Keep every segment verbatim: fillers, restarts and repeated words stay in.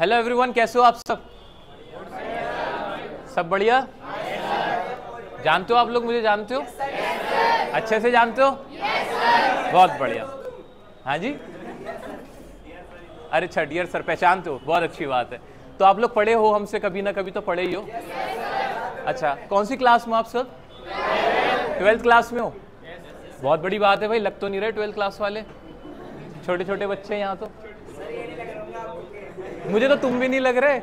Hello everyone, कैसे हो आप सब? सब बढ़िया? जानते हो आप लोग मुझे? जानते हो? अच्छे से जानते हो? बहुत बढ़िया। हाँ जी, अरे अच्छा, डियर सर पहचानते हो, बहुत अच्छी बात है। तो आप लोग पढ़े हो, हमसे कभी ना कभी तो पढ़े ही हो। अच्छा, कौन सी क्लास में आप सब? ट्वेल्थ क्लास में हो? बहुत बड़ी बात है भाई, लग तो नहीं रहे ट्वेल्थ क्लास वाले, छोटे छोटे बच्चे हैं यहाँ तो। मुझे तो तुम भी नहीं लग रहे,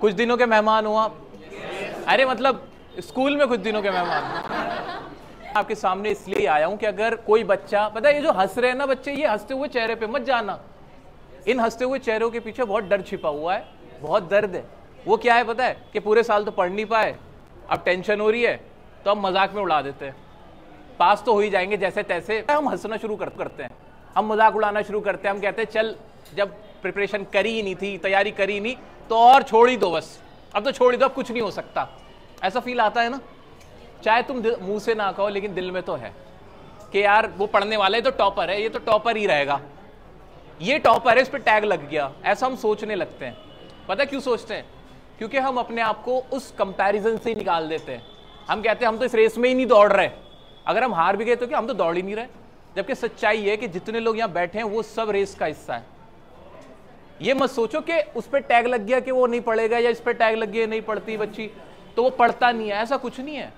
कुछ दिनों के मेहमान हो आप। अरे मतलब स्कूल में कुछ दिनों के मेहमान आपके सामने इसलिए आया हूं कि अगर कोई बच्चा, पता है ये जो हंस रहे हैं ना बच्चे, ये हंसते हुए चेहरे पे मत जाना। इन हंसते हुए चेहरों के पीछे बहुत डर छिपा हुआ है, बहुत दर्द है। वो क्या है पता है? कि पूरे साल तो पढ़ नहीं पाए, अब टेंशन हो रही है तो हम मजाक में उड़ा देते हैं। पास तो हो ही जाएंगे जैसे तैसे, हम हंसना शुरू करते हैं, हम मजाक उड़ाना शुरू करते हैं। हम कहते हैं चल, जब प्रिपरेशन करी ही नहीं थी, तैयारी करी नहीं, तो और छोड़ ही दो बस, अब तो छोड़ ही दो, अब कुछ नहीं हो सकता। ऐसा फील आता है ना, चाहे तुम मुंह से ना कहो लेकिन दिल में तो है कि यार वो पढ़ने वाला है तो टॉपर है, ये तो टॉपर ही रहेगा, ये टॉपर है, इस पर टैग लग गया। ऐसा हम सोचने लगते हैं। पता है क्यों सोचते हैं? क्योंकि हम अपने आप को उस कंपैरिजन से ही निकाल देते हैं। हम कहते हैं हम तो इस रेस में ही नहीं दौड़ रहे, अगर हम हार भी गए तो क्या, हम तो दौड़ ही नहीं रहे। जबकि सच्चाई है कि जितने लोग यहाँ बैठे हैं वो सब रेस का हिस्सा है। ये मत सोचो कि उस पर टैग लग गया कि वो नहीं पढ़ेगा, या इस पर टैग लग गया नहीं पढ़ती बच्ची तो वो पढ़ता नहीं है। ऐसा कुछ नहीं है।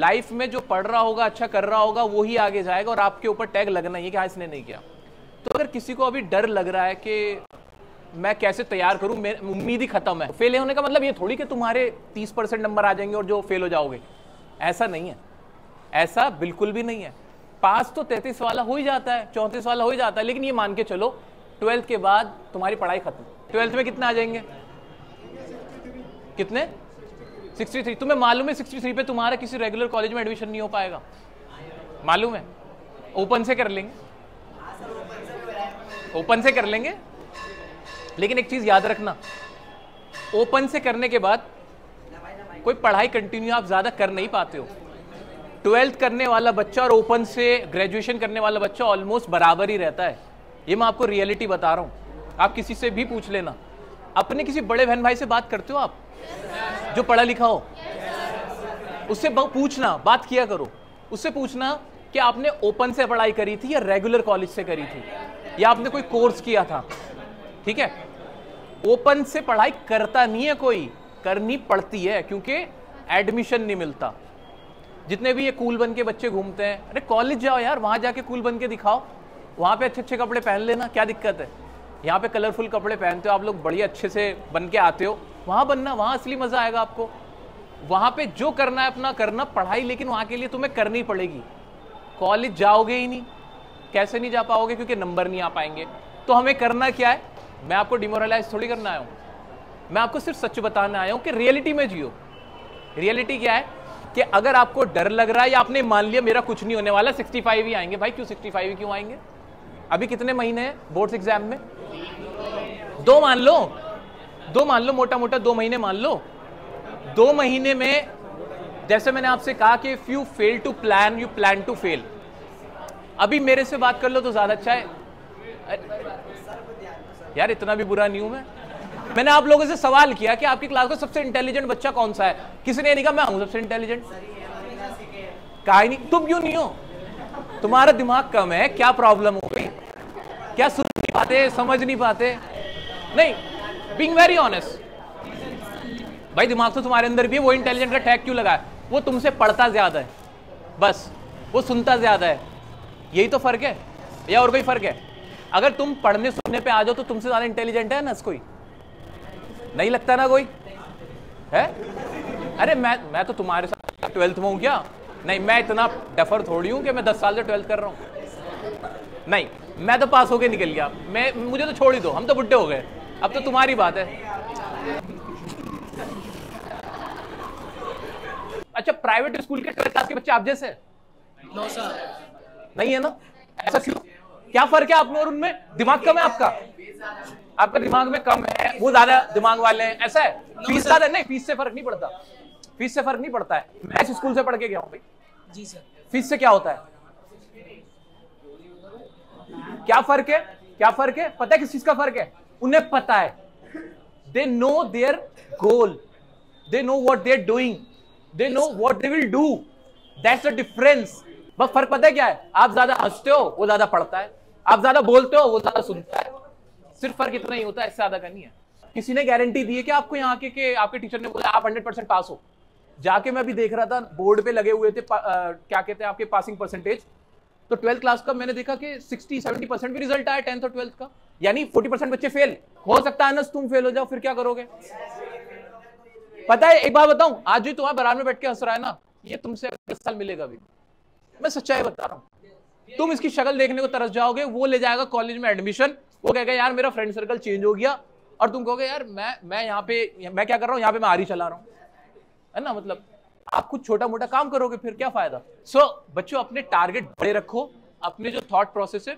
लाइफ में जो पढ़ रहा होगा, अच्छा कर रहा होगा, वो ही आगे जाएगा, और आपके ऊपर टैग लगना ही है कि हाँ इसने नहीं किया। तो अगर किसी को अभी डर लग रहा है कि मैं कैसे तैयार करूं, मेरी उम्मीद ही खत्म है, फेल होने का मतलब ये थोड़ी कि तुम्हारे तीस परसेंट नंबर आ जाएंगे और जो फेल हो जाओगे, ऐसा नहीं है, ऐसा बिल्कुल भी नहीं है। पास तो तैंतीस वाला हो ही जाता है, चौंतीस वाला हो ही जाता है, लेकिन ये मान के चलो ट्वेल्थ के बाद तुम्हारी पढ़ाई खत्म। ट्वेल्थ में कितने आ जाएंगे? कितने? Sixty three. तुम्हें मालूम है सिक्सटी थ्री पे तुम्हारा किसी रेगुलर कॉलेज में एडमिशन नहीं हो पाएगा, मालूम है? ओपन से कर लेंगे, ओपन से कर लेंगे, लेकिन एक चीज याद रखना, ओपन से करने के बाद कोई पढ़ाई कंटिन्यू आप ज्यादा कर नहीं पाते हो। ट्वेल्थ करने वाला बच्चा और ओपन से ग्रेजुएशन करने वाला बच्चा ऑलमोस्ट बराबर ही रहता है। ये मैं आपको रियलिटी बता रहा हूँ, आप किसी से भी पूछ लेना। अपने किसी बड़े बहन भाई से बात करते हो आप? yes, जो पढ़ा लिखा हो? yes, उससे पूछना, बात किया करो, उससे पूछना कि आपने ओपन से पढ़ाई करी थी या रेगुलर कॉलेज से करी थी, या आपने कोई कोर्स किया था। ठीक है, ओपन से पढ़ाई करता नहीं है कोई, करनी पड़ती है क्योंकि एडमिशन नहीं मिलता। जितने भी ये कूल बन के बच्चे घूमते हैं, अरे कॉलेज जाओ यार, वहाँ जाके कूल बन के दिखाओ, वहाँ पे अच्छे अच्छे कपड़े पहन लेना, क्या दिक्कत है? यहाँ पे कलरफुल कपड़े पहनते हो आप लोग, बढ़िया अच्छे से बन के आते हो, वहाँ बनना, वहाँ असली मज़ा आएगा आपको। वहाँ पे जो करना है अपना करना, पढ़ाई लेकिन वहाँ के लिए तुम्हें करनी पड़ेगी। कॉलेज जाओगे ही नहीं, कैसे नहीं जा पाओगे? क्योंकि नंबर नहीं आ पाएंगे। तो हमें करना क्या है? मैं आपको डिमोरलाइज थोड़ी करना आया हूँ, मैं आपको सिर्फ सच बताने आया हूँ कि रियलिटी में जियो। रियलिटी क्या है? कि अगर आपको डर लग रहा है या आपने मान लिया मेरा कुछ नहीं होने वाला, सिक्सटी फाइव ही आएंगे, भाई क्यों सिक्सटी फाइव ही क्यों आएंगे? अभी कितने महीने हैं बोर्ड्स एग्जाम में? दो मान लो, दो मान लो, मोटा मोटा दो महीने मान लो। दो महीने में जैसे मैंने आपसे कहा कि if you fail to plan, you plan to fail. अभी मेरे से बात कर लो तो ज्यादा अच्छा है यार, इतना भी बुरा नहीं हूं मैं। मैंने आप लोगों से सवाल किया कि आपकी क्लास का सबसे इंटेलिजेंट बच्चा कौन सा है, किसी ने नहीं कहा मैं हूं सबसे इंटेलिजेंट, कहा ही नहीं। तुम क्यों नहीं हो? तुम्हारा दिमाग कम है, क्या प्रॉब्लम हो गई? क्या सुन नहीं पाते, समझ नहीं पाते? नहीं, बीइंग वेरी ऑनेस्ट, भाई दिमाग तो तुम्हारे अंदर भी है, वो इंटेलिजेंट का टैग क्यों लगाया? वो तुमसे पढ़ता ज्यादा है बस, वो सुनता ज्यादा है, यही तो फर्क है, या और कोई फर्क है? अगर तुम पढ़ने सुनने पर आ जाओ तो तुमसे ज्यादा इंटेलिजेंट है ना कोई? नहीं लगता ना कोई है? अरे मैं मैं तो तुम्हारे साथ ट्वेल्थ में हूँ क्या? नहीं, मैं इतना डफर थोड़ी हूँ कि मैं दस साल से ट्वेल्थ कर रहा हूँ। नहीं, मैं तो पास होके निकल गया, मैं मुझे तो छोड़ ही दो, हम तो बुड्ढे हो गए, अब तो तुम्हारी बात है। अच्छा, प्राइवेट स्कूल के ट्वेल्थ क्लास के बच्चे आप जैसे नहीं है ना? ऐसा क्यों? क्या फर्क है आप में और उनमें? दिमाग कम है आपका, आपका दिमाग में कम है, वो ज्यादा दिमाग वाले हैं, ऐसा है? फीस ज्यादा नहीं? फीस से फर्क नहीं पड़ता, फीस से फर्क नहीं पड़ता है। मैं इस स्कूल से पढ़ के गया हूँ भाई जी सर, फीस से क्या होता है? क्या फर्क है? क्या फर्क है? पता है किस चीज का फर्क है? उन्हें पता है, they know their goal, they know what they are doing, they know what they will do, that's the difference. बस फर्क पता है क्या है? आप ज्यादा हंसते हो, वो ज्यादा पढ़ता है, आप ज्यादा बोलते हो, वो ज्यादा सुनता है, सिर्फ फर्क इतना ही होता है, इससे ज्यादा का नहीं है। किसी ने गारंटी दी है कि आपको यहाँ के, के आपके टीचर ने बोला आप हंड्रेड परसेंट पास हो? जाके मैं अभी देख रहा था, बोर्ड पे लगे हुए थे आ, क्या कहते हैं आपके पासिंग परसेंटेज, तो ट्वेल्थ क्लास का मैंने देखा कि सिक्सटी सेवेंटी परसेंट भी रिजल्ट आया टेंथ और ट्वेल्थ का, यानी फोर्टी परसेंट बच्चे फेल। हो सकता है ना तुम फेल हो जाओ, फिर क्या करोगे? पता है एक बात बताऊं, आज जो तुम्हारे बराबर में बैठ के हंस रहा है ना, ये तुमसे दस साल मिलेगा भी, मैं सच्चाई बता रहा हूँ। तुम इसकी शक्ल देखने को तरस जाओगे, वो ले जाएगा कॉलेज में एडमिशन, वो कहेगा यार मेरा फ्रेंड सर्कल चेंज हो गया, और तुम कहोगे यार मैं मैं यहाँ पे मैं क्या कर रहा हूँ, यहाँ पे मैं आरी चला रहा हूँ, है ना। मतलब आप कुछ छोटा मोटा काम करोगे, फिर क्या फायदा। सो so, बच्चों अपने टारगेट बड़े रखो, अपने जो थॉट प्रोसेस है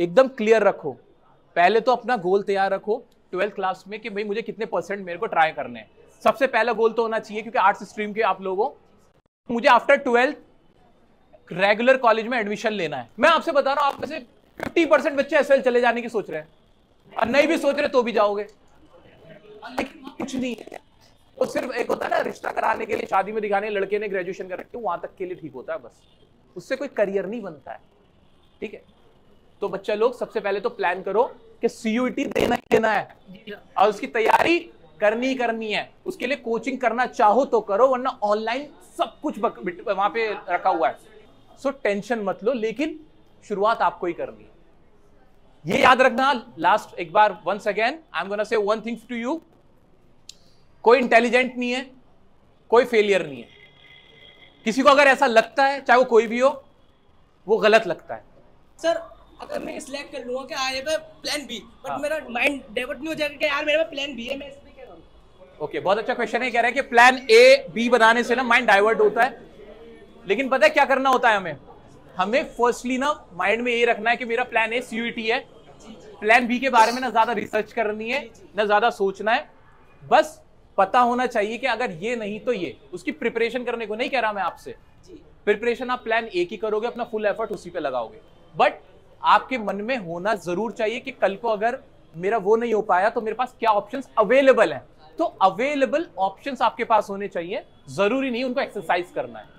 एकदम क्लियर रखो। पहले तो अपना गोल तैयार रखो ट्वेल्थ क्लास में कि भाई मुझे कितने परसेंट मेरे को ट्राई करने हैं। सबसे पहला गोल तो होना चाहिए, क्योंकि आर्ट्स स्ट्रीम के आप लोगों मुझे आफ्टर ट्वेल्थ रेगुलर कॉलेज में एडमिशन लेना है। मैं आपसे बता रहा हूँ, आप में से फिफ्टी परसेंट बच्चे एस एल चले जाने की सोच रहे हैं, और नहीं भी सोच रहे तो भी जाओगे, लेकिन कुछ नहीं है। तो सिर्फ एक होता है ना रिश्ता कराने के लिए, शादी में दिखाने, लड़के ने ग्रेजुएशन कर रखी है, वहां तक के लिए ठीक होता है, बस उससे कोई करियर नहीं बनता है। ठीक है, तो बच्चा लोग सबसे पहले तो प्लान करो कि सीयूईटी देना ही देना है, और उसकी तैयारी करनी ही करनी है। उसके लिए कोचिंग करना चाहो तो करो, वरना ऑनलाइन सब कुछ वहां पे रखा हुआ है। सो टेंशन मत लो, लेकिन शुरुआत आपको ही करनी है, ये याद रखना। लास्ट एक बार once again I am gonna say one thing to you, कोई इंटेलिजेंट नहीं है, कोई फेलियर नहीं है। किसी को अगर ऐसा लगता है, चाहे वो कोई भी हो, वो गलत लगता है। सर अगर मैं सिलेक्ट कर लूंगा कि I have plan B, but मेरा माइंड डाइवर्ट नहीं हो जाएगा कि यार मेरा प्लान बी है, मैं इसमें क्या करूं? ओके, बहुत अच्छा क्वेश्चन है। कह रहा है कि प्लान ए बी बनाने से ना माइंड डाइवर्ट होता है, लेकिन पता है क्या करना होता है हमें? हमें फर्स्टली ना माइंड में ये रखना है कि मेरा प्लान ए सीयूईटी है, प्लान बी के बारे में ना ज्यादा रिसर्च करनी है, ना ज्यादा सोचना है। बस पता होना चाहिए कि अगर ये नहीं तो ये, उसकी प्रिपरेशन करने को नहीं कह रहा मैं आपसे। प्रिपरेशन आप प्लान ए की करोगे, अपना फुल एफर्ट उसी पे लगाओगे, बट आपके मन में होना जरूर चाहिए कि कल को अगर मेरा वो नहीं हो पाया तो मेरे पास क्या ऑप्शंस अवेलेबल हैं। तो अवेलेबल ऑप्शंस आपके पास होने चाहिए, जरूरी नहीं उनको एक्सरसाइज करना है।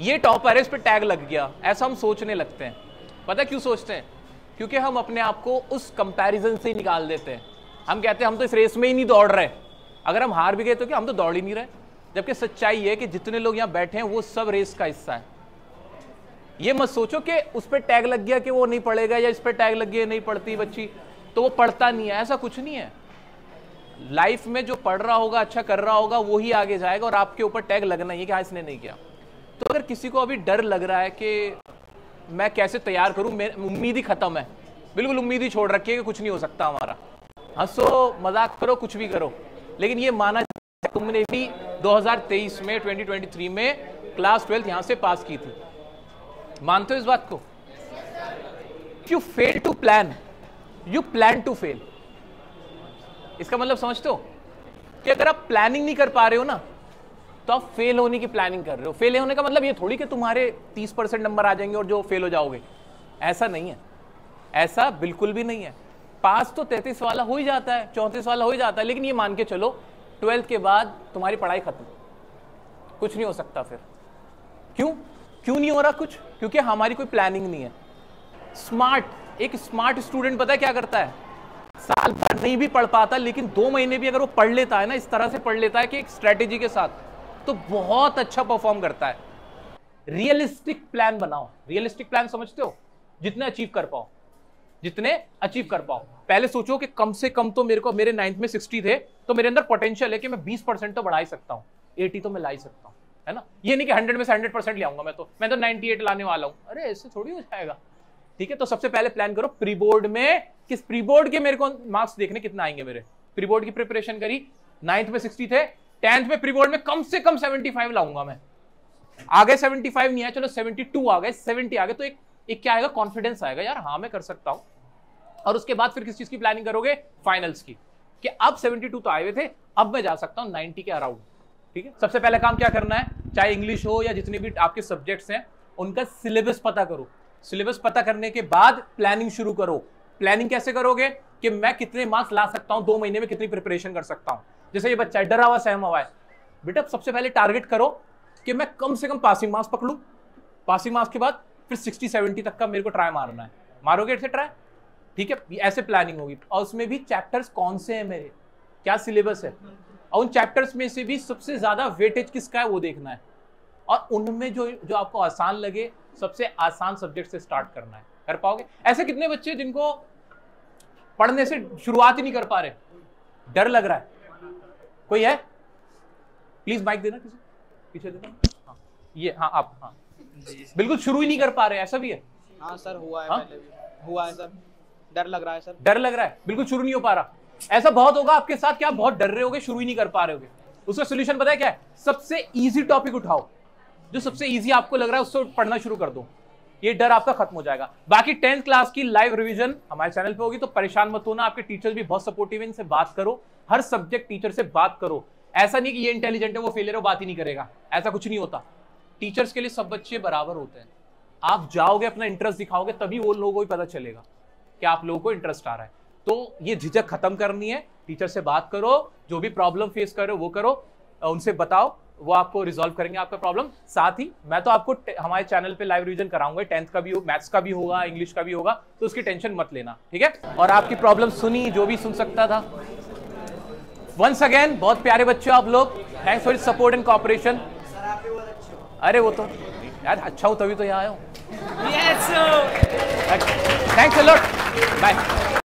ये टॉपर है, इस पर टैग लग गया, ऐसा हम सोचने लगते हैं। पता क्यों सोचते हैं? क्योंकि हम अपने आप को उस कंपैरिजन से ही निकाल देते हैं। हम कहते हैं हम तो इस रेस में ही नहीं दौड़ रहे, अगर हम हार भी गए तो क्या हम तो दौड़ ही नहीं रहे, जबकि सच्चाई है कि जितने लोग यहाँ बैठे हैं वो सब रेस का हिस्सा है। ये मत सोचो कि उस पर टैग लग गया कि वो नहीं पढ़ेगा, या इस पर टैग लग गया नहीं पढ़ती बच्ची तो वो पढ़ता नहीं है, ऐसा कुछ नहीं है। लाइफ में जो पढ़ रहा होगा, अच्छा कर रहा होगा, वो ही आगे जाएगा, और आपके ऊपर टैग लगना ही है कि हाँ इसने नहीं किया। तो अगर किसी को अभी डर लग रहा है कि मैं कैसे तैयार करूं, मेरी उम्मीद ही खत्म है, बिल्कुल उम्मीद ही छोड़ रखी है कि कुछ नहीं हो सकता हमारा, हंसो मजाक करो कुछ भी करो, लेकिन ये माना तुमने भी दो हज़ार तेईस में ट्वेंटी ट्वेंटी थ्री में क्लास ट्वेल्थ यहां से पास की थी, मानते हो इस बात को? You fail to plan, you plan to fail. इसका मतलब समझते हो कि अगर आप प्लानिंग नहीं कर पा रहे हो ना, तो आप फेल होने की प्लानिंग कर रहे हो। फेल होने का मतलब ये थोड़ी कि तुम्हारे तीस परसेंट नंबर आ जाएंगे और जो फेल हो जाओगे, ऐसा नहीं है, ऐसा बिल्कुल भी नहीं है। पास तो तैंतीस वाला हो ही जाता है, चौंतीस वाला हो ही जाता है, लेकिन ये मान के चलो ट्वेल्थ के बाद तुम्हारी पढ़ाई खत्म, कुछ नहीं हो सकता। फिर क्यों क्यों नहीं हो रहा कुछ? क्योंकि हमारी कोई प्लानिंग नहीं है। स्मार्ट, एक स्मार्ट स्टूडेंट पता है क्या करता है? साल भर नहीं भी पढ़ पाता, लेकिन दो महीने भी अगर वो पढ़ लेता है ना, इस तरह से पढ़ लेता है कि एक स्ट्रैटेजी के साथ, तो बहुत अच्छा परफॉर्म करता है। रियलिस्टिक प्लान बनाओ। रियलिस्टिक प्लान समझते हो? जितने अचीव कर पाओ, जितने अचीव कर पाओ। पहले सोचो कि कम से कम तो मेरे को, मेरे नाइन्थ में साठ थे, तो मेरे अंदर पोटेंशियल है कि मैं बीस परसेंट तो बढ़ा ही सकता हूँ, अस्सी तो मैं ला ही सकता हूँ, है ना। ये नहीं कि हंड्रेड में से हंड्रेड परसेंट ले आऊंगा, मैं तो मैं तो अट्ठानवे लाने वाला हूँ, अरे ऐसे थोड़ी हो जाएगा। ठीक है, तो सबसे पहले प्लान करो, प्री बोर्ड में किस प्री बोर्ड के मेरे को मार्क्स देखने कितना आएंगे मेरे। प्री बोर्ड की प्रिपरेशन करी, नाइन्थ में सिक्सटी थे, टेंथ में प्री बोर्ड में कम से कम पचहत्तर लाऊंगा मैं। आगे पचहत्तर नहीं आया, चलो बहत्तर आ गए, सत्तर आ गए, तो एक एक क्या आएगा? कॉन्फिडेंस आएगा, यार हाँ मैं कर सकता हूँ। और उसके बाद फिर किस चीज की प्लानिंग करोगे? फाइनल्स की, कि अब बहत्तर तो आए हुए थे, अब मैं जा सकता हूँ नब्बे के अराउंड। ठीक है, सबसे पहला काम क्या करना है, चाहे इंग्लिश हो या जितने भी आपके सब्जेक्ट्स हैं, उनका सिलेबस पता करो। सिलेबस पता करने के बाद प्लानिंग शुरू करो। प्लानिंग कैसे करोगे कि मैं कितने मार्क्स ला सकता हूँ, दो महीने में कितनी प्रिपरेशन कर सकता हूँ। जैसे ये बच्चा डरा हुआ सहमा हुआ है, बेटा सबसे पहले टारगेट करो कि मैं कम से कम पासिंग मार्क्स पकड़ूँ, पासिंग मार्क्स के बाद फिर सिक्सटी सेवेंटी तक का मेरे को ट्राई मारना है। मारोगे ऐसे ट्राई, ठीक है, ऐसे प्लानिंग होगी। और उसमें भी चैप्टर्स कौन से हैं मेरे, क्या सिलेबस है, और उन चैप्टर्स में से भी सबसे ज़्यादा वेटेज किसका है वो देखना है, और उनमें जो जो आपको आसान लगे सबसे आसान सब्जेक्ट से स्टार्ट करना है। कर पाओगे? ऐसे कितने बच्चे जिनको पढ़ने से शुरुआत ही नहीं कर पा रहे, डर लग रहा है? कोई है? प्लीज माइक देना, किसी पीछे देना। हाँ ये, हाँ आप, हाँ बिल्कुल शुरू ही नहीं कर पा रहे, ऐसा भी है? हाँ सर हुआ है, हाँ? पहले भी हुआ है सर, डर लग रहा है सर, डर लग रहा है, बिल्कुल शुरू नहीं हो पा रहा। ऐसा बहुत होगा आपके साथ कि आप बहुत डर रहे होगे, शुरू ही नहीं कर पा रहे होगे। उसका सोल्यूशन पता है क्या है? सबसे इजी टॉपिक उठाओ, जो सबसे इजी आपको लग रहा है उससे पढ़ना शुरू कर दो, ये डर आपका खत्म हो जाएगा। बाकी टेंथ क्लास की लाइव रिवीजन हमारे चैनल पे होगी, तो परेशान मत होना। आपके टीचर्स भी बहुत सपोर्टिव हैं, इनसे बात करो, हर सब्जेक्ट टीचर से बात करो। ऐसा नहीं कि ये इंटेलिजेंट है वो फेलियर हो, बात ही नहीं करेगा, ऐसा कुछ नहीं होता। टीचर्स के लिए सब बच्चे बराबर होते हैं। आप जाओगे, अपना इंटरेस्ट दिखाओगे, तभी वो लोगों को भी पता चलेगा कि आप लोगों को इंटरेस्ट आ रहा है। तो ये झिझक खत्म करनी है, टीचर से बात करो, जो भी प्रॉब्लम फेस करो वो करो, उनसे बताओ, वो आपको रिजॉल्व करेंगे आपका प्रॉब्लम। साथ ही मैं तो आपको हमारे चैनल पे लाइव रिवीजन कराऊंगा, टेंथ का भी हो, मैथ्स का भी होगा, इंग्लिश का भी होगा, तो उसकी टेंशन मत लेना, ठीक है। और आपकी प्रॉब्लम सुनी जो भी सुन सकता था। वंस अगेन बहुत प्यारे बच्चे आप लोग, thanks for support and cooperation. अरे वो तो यार अच्छा हो तभी तो यहाँ आया हूँ। Thanks a lot, bye.